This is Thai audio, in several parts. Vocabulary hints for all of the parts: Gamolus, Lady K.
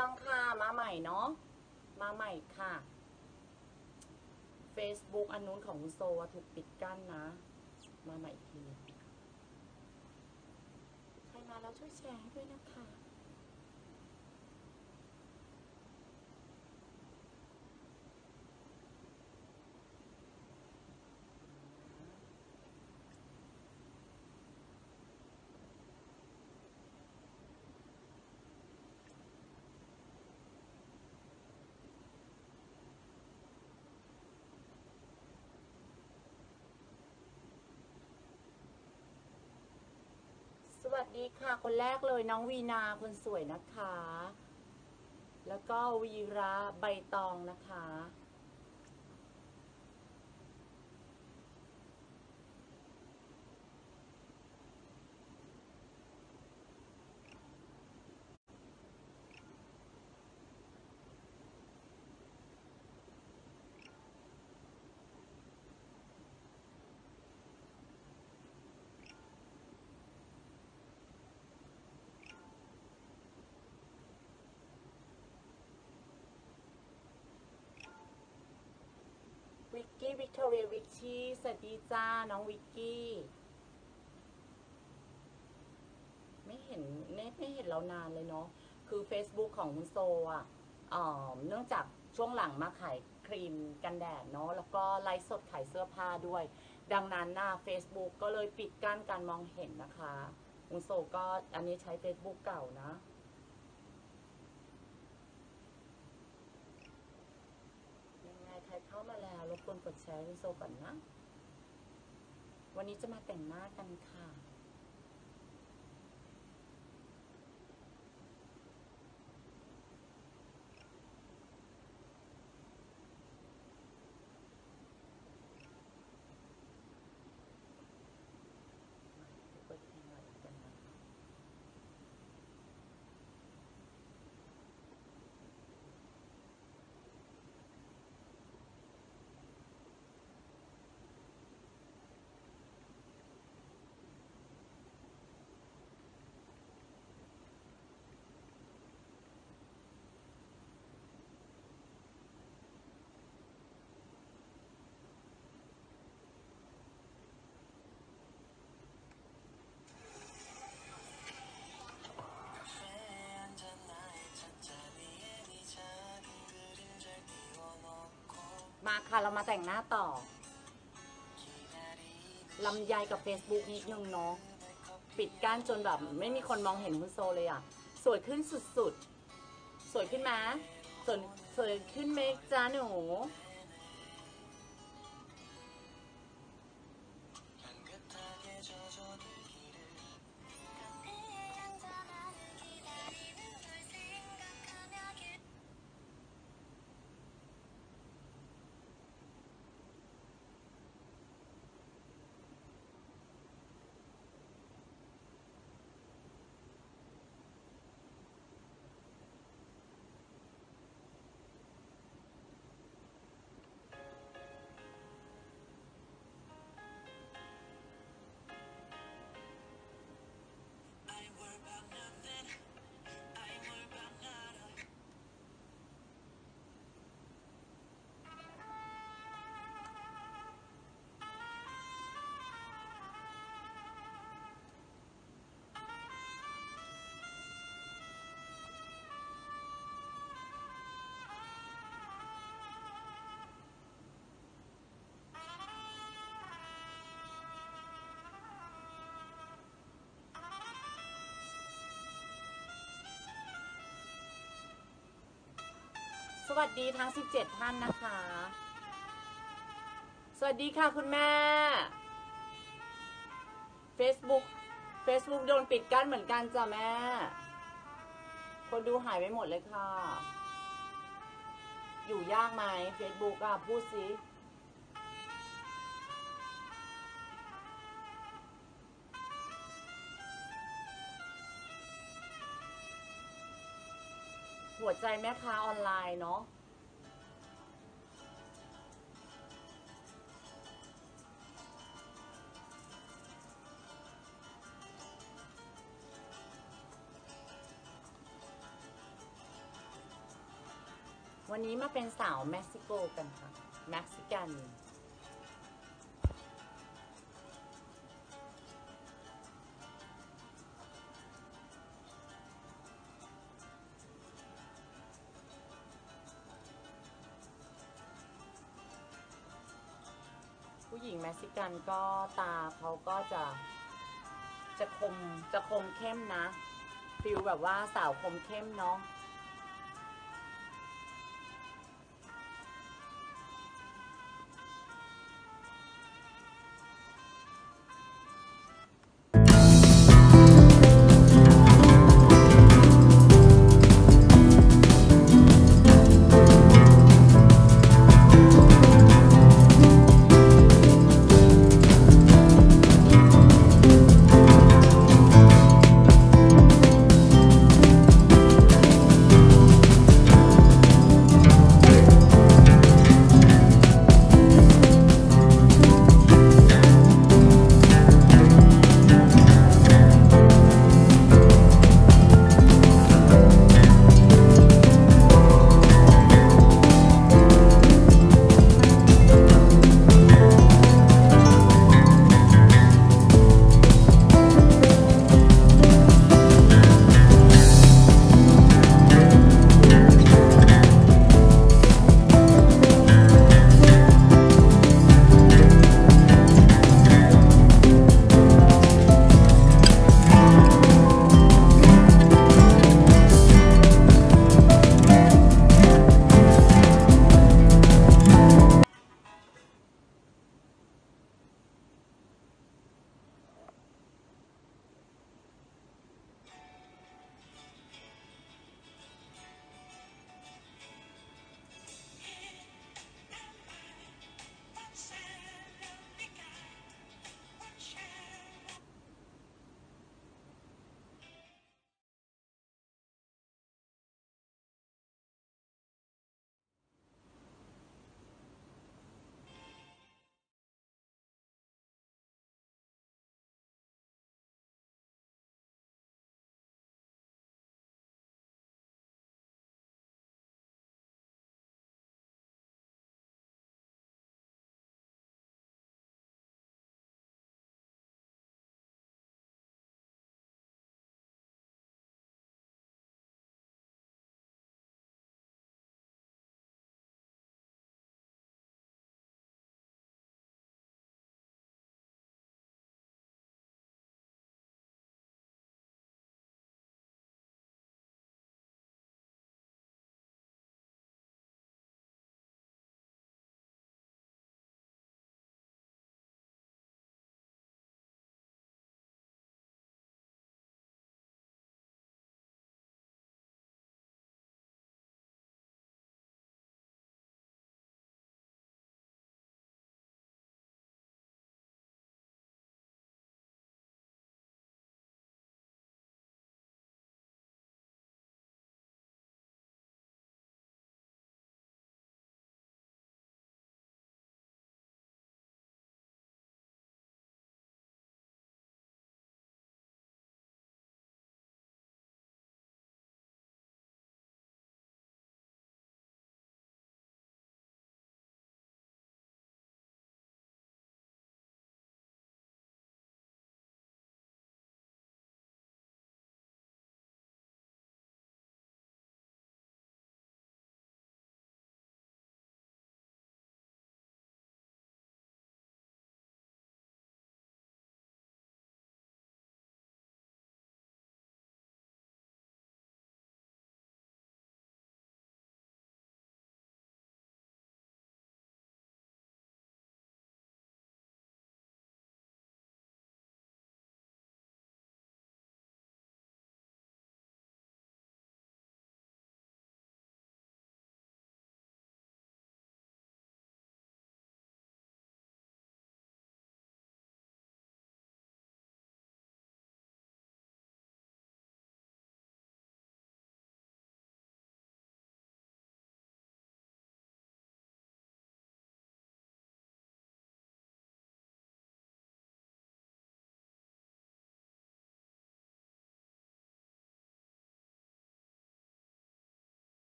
ยังค่ะมาใหม่เนาะมาใหม่ค่ะ Facebook อันนู้นของโซถูกปิดกั้นนะมาใหม่อีกทีใครมาแล้วช่วยแชร์ให้ด้วยนะคะสวัสดีค่ะคนแรกเลยน้องวีนาคนสวยนะคะแล้วก็วีระใบตองนะคะวิกกี้วิกตอเรียวิกชี่สวัสดีจ้าน้องวิกกี้ไม่เห็นเรานานเลยเนาะคือ Facebook ของคุณโซอ่ะเนื่องจากช่วงหลังมาขายครีมกันแดดเนาะแล้วก็ไลฟ์สดขายเสื้อผ้าด้วยดังนั้นหน้า Facebook ก็เลยปิดกั้นการมองเห็นนะคะคุณโซก็อันนี้ใช้ Facebook เก่านะใครเข้ามาแล้วรบกวนกดแชร์วิดีโอก่อนนะวันนี้จะมาแต่งหน้ากันค่ะมาค่ะเรามาแต่งหน้าต่อลำไยกับ Facebook นิดนึงเนาะปิดกั้นจนแบบไม่มีคนมองเห็นคุณโซเลยอ่ะสวยขึ้นสุดๆสวยขึ้นมาสวยขึ้นเมคจ้าหนูสวัสดีทั้ง17ท่านนะคะสวัสดีค่ะคุณแม่ Facebook โดนปิดกั้นเหมือนกันจ้ะแม่คนดูหายไปหมดเลยค่ะอยู่ยากไหม Facebook อ่ะพูดสิหัวใจแม่ค้าออนไลน์เนาะ วันนี้มาเป็นสาวเม็กซิโกกันค่ะเม็กซิกันผู้หญิงเม็กซิกันก็ตาเขาก็จะคมเข้มนะฟิลแบบว่าสาวคมเข้มเนาะ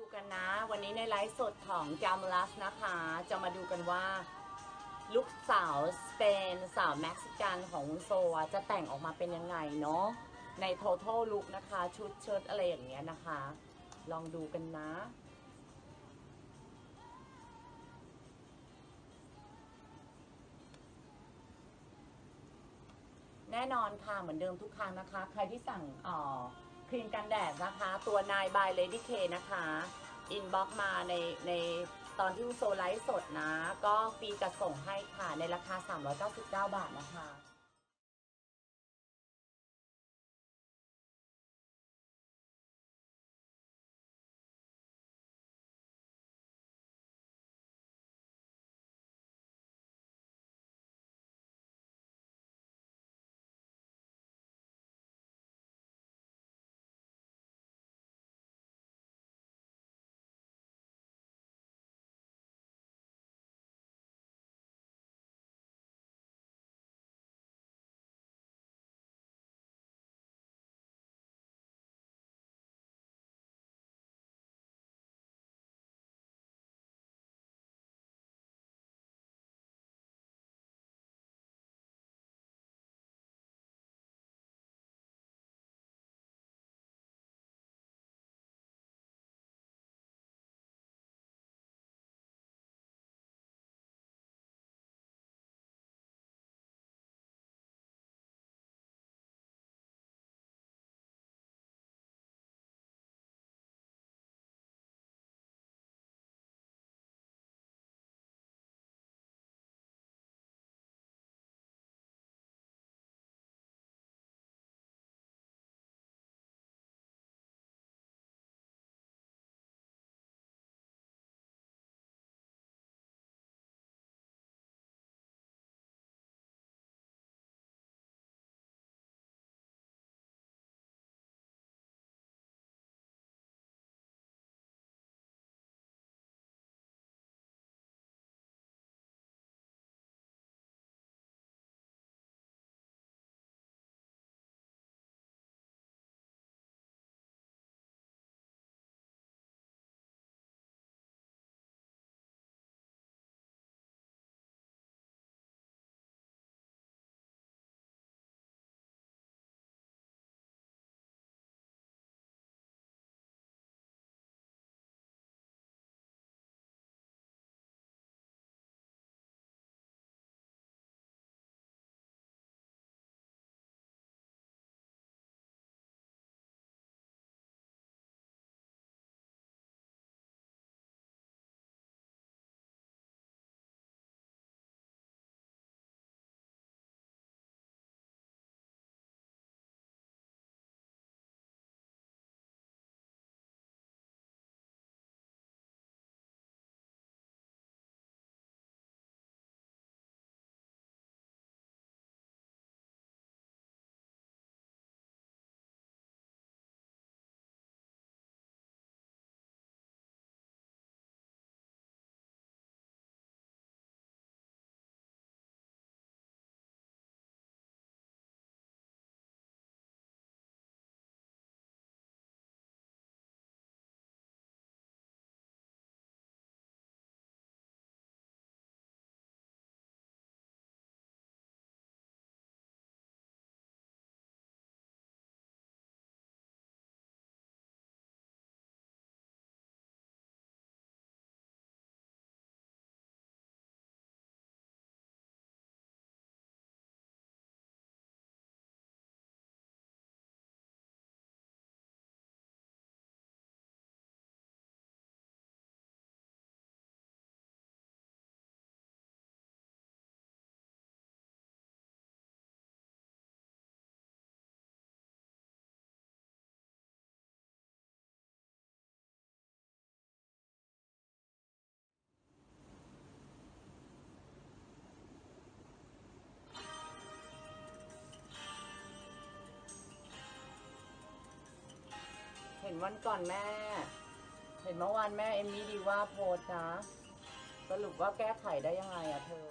ดูกันนะวันนี้ในไลฟ์สดของจามลัสนะคะจะมาดูกันว่าลูกสาวสเปนสาวเม็กซิกันของวุ้นโซจะแต่งออกมาเป็นยังไงเนาะใน total look นะคะชุดเชิ้ตอะไรอย่างเงี้ยนะคะลองดูกันนะแน่นอนค่ะเหมือนเดิมทุกครั้งนะคะใครที่สั่งครีมกันแดดนะคะตัวนายบายเลดี้เคนะคะอินบ็อกซ์มาในตอนที่วุ้นโซไลฟ์สดนะก็ฟรีจัดส่งให้ค่ะในราคา399 บาทนะคะเห็นวันก่อนแม่เห็นเมื่อวานแม่เอมมี่ดีว่าโพสนะสรุปว่าแก้ไขได้ยังไงอะเธอ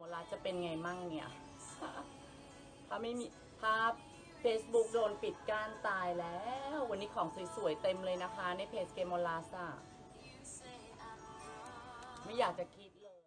โมลาจะเป็นไงมั่งเนี่ยถ้าไม่มีภาพ Facebook โดนปิดการตายแล้ววันนี้ของสวยๆเต็มเลยนะคะในเพจเกมโมลาซ่าไม่อยากจะคิดเลย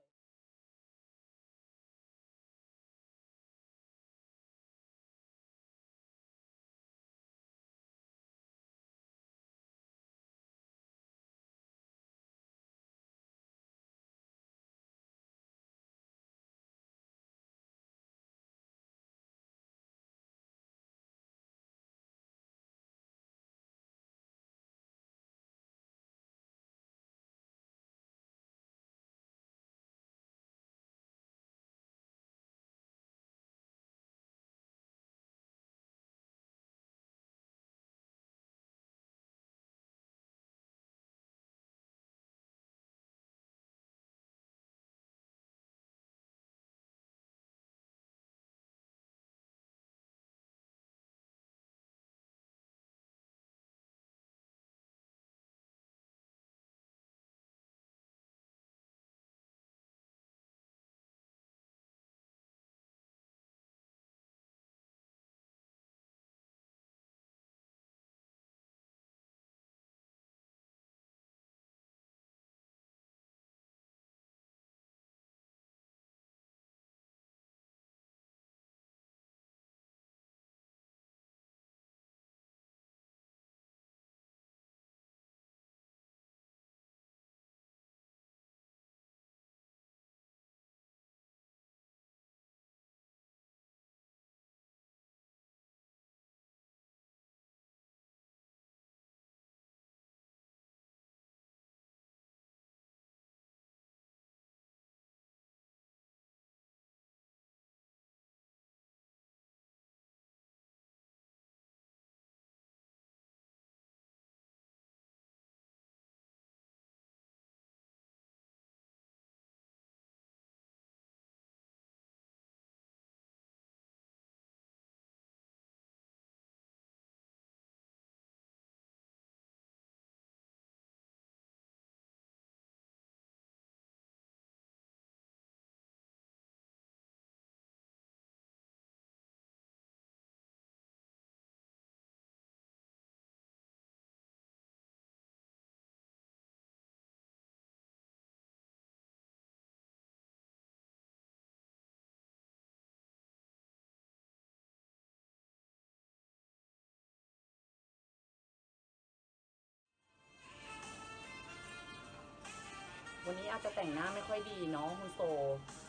วันนี้อาจจะแต่งหน้าไม่ค่อยดีเนาะคุณโซ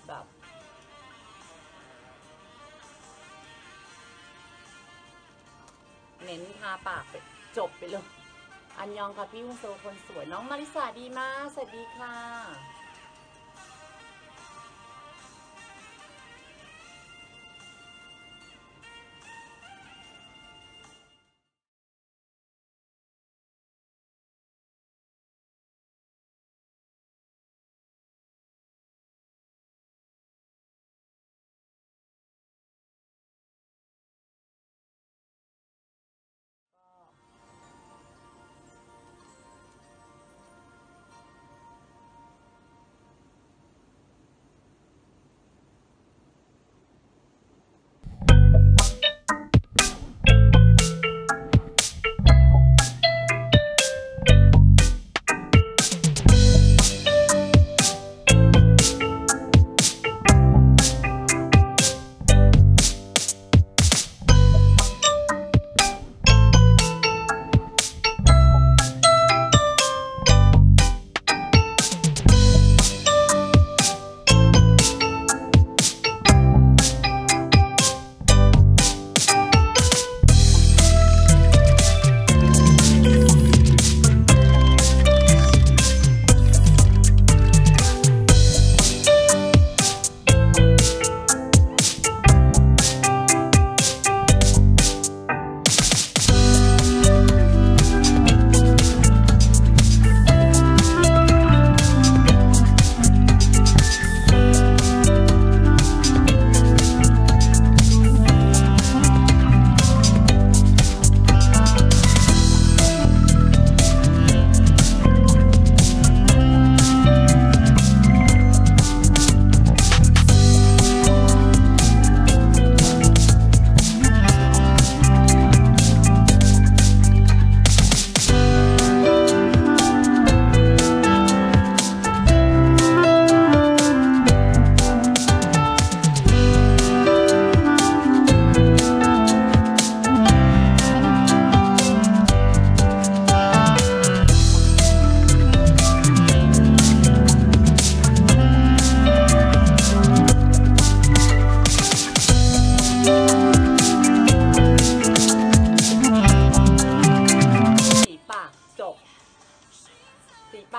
แบบเน้นทาปากไปจบไปเลยอันยองค่ะพี่คุณโซคนสวยน้องมาริสาดีมากสวัสดีค่ะ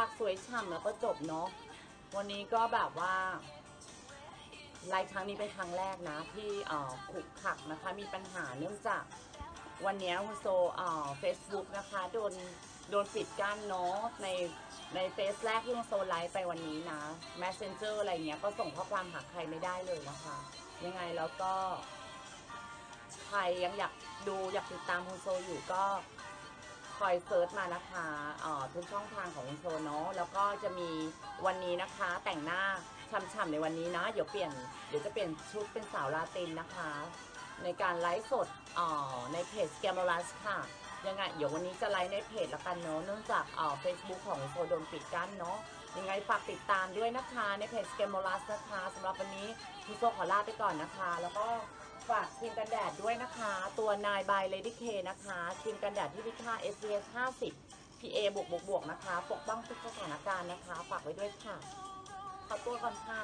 ากสวยฉ่ำแล้วก็จบเนาะวันนี้ก็แบบว่าไลฟ์ครั้งนี้เป็นครั้งแรกนะที่ขุกขักนะคะมีปัญหาเนื่องจากวันนี้คุณโซFacebook นะคะโดนปิดกั้นเนาะในเฟซแรกที่คุณโซไลฟ์ไปวันนี้นะ Messenger อะไรเงี้ยก็ส่งข้อความหาใครไม่ได้เลยนะคะยังไงแล้วก็ใครยังอยากติดตามคุณโซอยู่ก็คอยเซิร์ชมานะคะทุกช่องทางของคุณโซเนาะแล้วก็จะมีวันนี้นะคะแต่งหน้าฉ่ำๆในวันนี้นะเดี๋ยวจะเปลี่ยนชุดเป็นสาวลาตินนะคะในการไลฟ์สดในเพจแกมอลัสค่ะยังไงเดี๋ยววันนี้จะไลฟ์ในเพจละกันเนาะเนื่องจากFacebook ของโซโดนปิดกั้นเนาะยังไงฝากติดตามด้วยนะคะในเพจแกมอลัสนะคะสำหรับวันนี้คุณโซขอลาไปก่อนนะคะแล้วก็ฝากครีมกันแดดด้วยนะคะตัวนาย by Lady K นะคะครีมกันแดดที่มีค่า SPF 50 PA บวกนะคะปกป้องทุกสถานการณ์นะคะฝากไว้ด้วยค่ะขอตัวก่อนค่ะ